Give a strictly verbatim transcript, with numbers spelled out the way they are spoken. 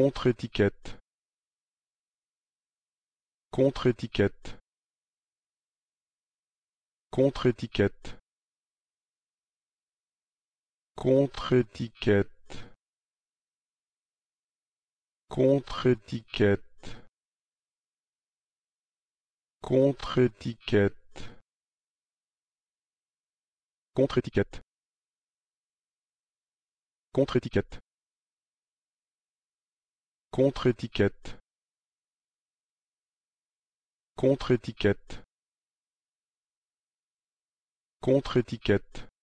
Contre-étiquette. Contre-étiquette. Contre-étiquette. Contre-étiquette. Contre-étiquette. Contre-étiquette. Contre-étiquette. Contre-étiquette. Contre-étiquette. Contre-étiquette. Contre-étiquette.